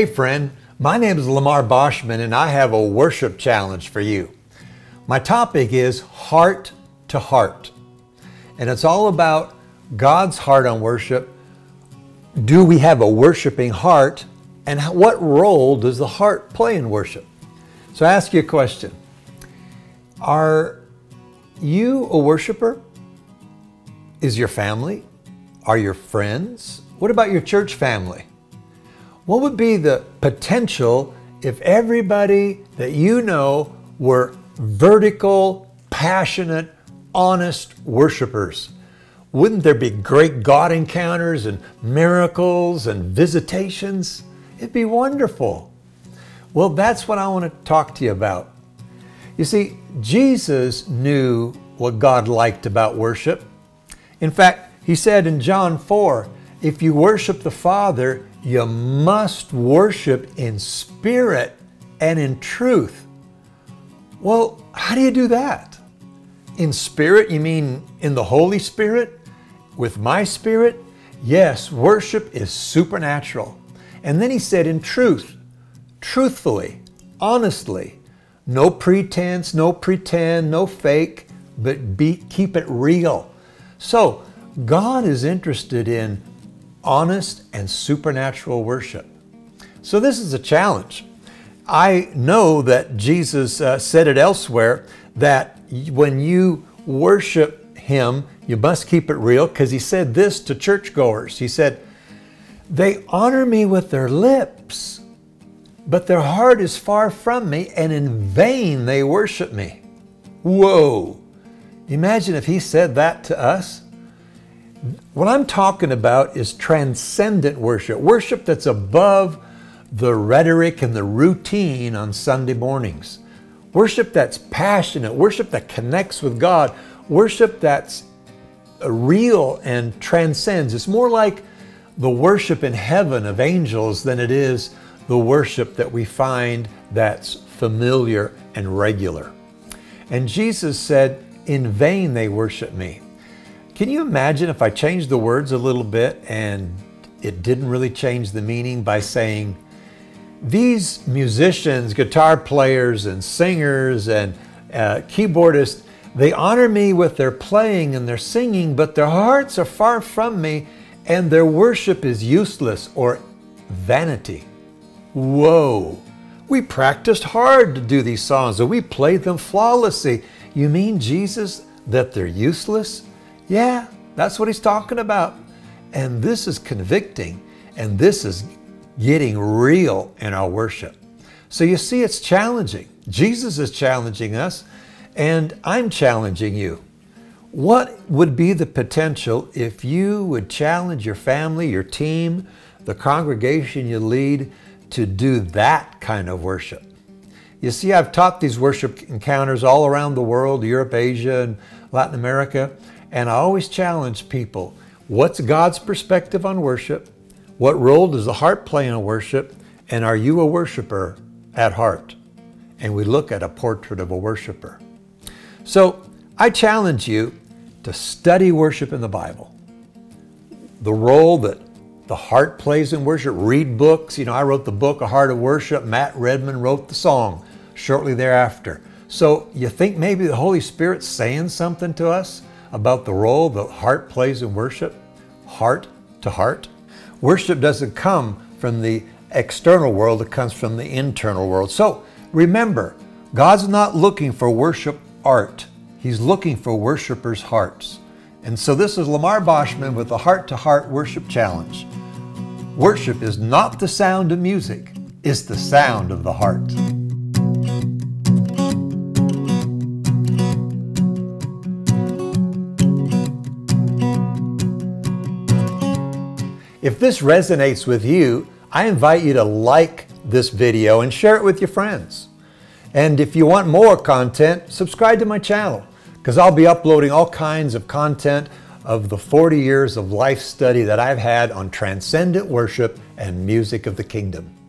Hey friend, my name is Lamar Boschman and I have a worship challenge for you. My topic is heart to heart. And it's all about God's heart on worship. Do we have a worshiping heart? And what role does the heart play in worship? So I ask you a question. Are you a worshiper? Is your family? Are your friends? What about your church family? What would be the potential if everybody that you know were vertical, passionate, honest worshipers? Wouldn't there be great God encounters and miracles and visitations? It'd be wonderful. Well, that's what I want to talk to you about. You see, Jesus knew what God liked about worship. In fact, he said in John 4, if you worship the Father, you must worship in spirit and in truth. Well, how do you do that? In spirit, you mean in the Holy Spirit? With my spirit? Yes, worship is supernatural. And then he said in truth, truthfully, honestly, no pretense, no pretend, no fake, but keep it real. So God is interested in honest and supernatural worship. So this is a challenge. I know that Jesus said it elsewhere that when you worship him, you must keep it real, because he said this to churchgoers. He said, they honor me with their lips, but their heart is far from me, and in vain they worship me. Whoa! Imagine if he said that to us. What I'm talking about is transcendent worship, worship that's above the rhetoric and the routine on Sunday mornings, worship that's passionate, worship that connects with God, worship that's real and transcends. It's more like the worship in heaven of angels than it is the worship that we find that's familiar and regular. And Jesus said, in vain they worship me. Can you imagine if I changed the words a little bit and it didn't really change the meaning by saying, these musicians, guitar players and singers and keyboardists, they honor me with their playing and their singing, but their hearts are far from me and their worship is useless or vanity. Whoa, we practiced hard to do these songs and we played them flawlessly. You mean, Jesus, that they're useless? Yeah, that's what he's talking about. And this is convicting, and this is getting real in our worship. So you see, it's challenging. Jesus is challenging us, and I'm challenging you. What would be the potential if you would challenge your family, your team, the congregation you lead to do that kind of worship? You see, I've taught these worship encounters all around the world, Europe, Asia, and Latin America. And I always challenge people, what's God's perspective on worship? What role does the heart play in worship? And are you a worshiper at heart? And we look at a portrait of a worshiper. So I challenge you to study worship in the Bible. The role that the heart plays in worship, read books. You know, I wrote the book, A Heart of Worship. Matt Redman wrote the song shortly thereafter. So you think maybe the Holy Spirit's saying something to us about the role the heart plays in worship, heart to heart? Worship doesn't come from the external world, it comes from the internal world. So remember, God's not looking for worship art. He's looking for worshipers' hearts. And so this is Lamar Boschman with the Heart to Heart Worship Challenge. Worship is not the sound of music, it's the sound of the heart. If this resonates with you, I invite you to like this video and share it with your friends. And if you want more content, subscribe to my channel, because I'll be uploading all kinds of content of the 40 years of life study that I've had on transcendent worship and music of the kingdom.